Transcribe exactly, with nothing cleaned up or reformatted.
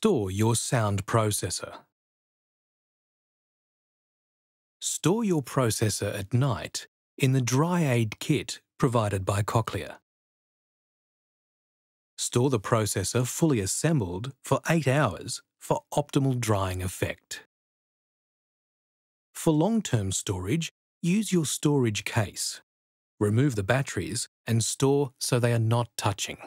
Store your sound processor. Store your processor at night in the DryAid kit provided by Cochlear. Store the processor fully assembled for eight hours for optimal drying effect. For long-term storage, use your storage case. Remove the batteries and store so they are not touching.